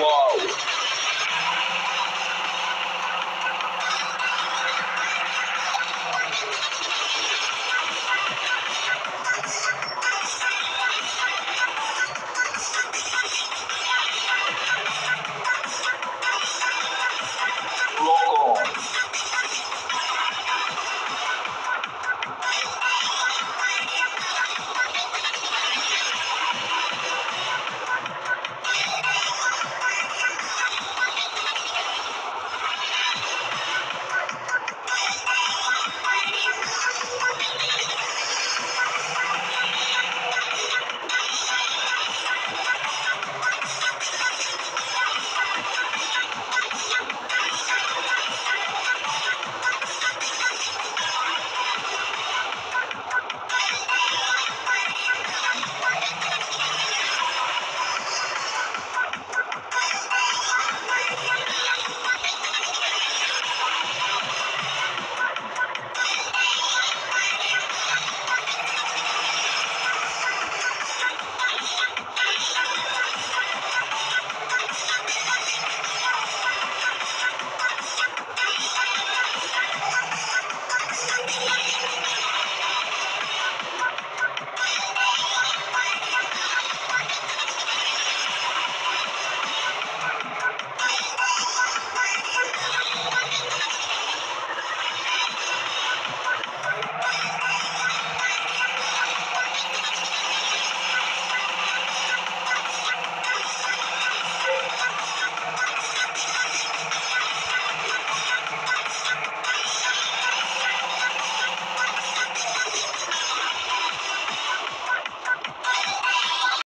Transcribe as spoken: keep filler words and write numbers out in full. wall.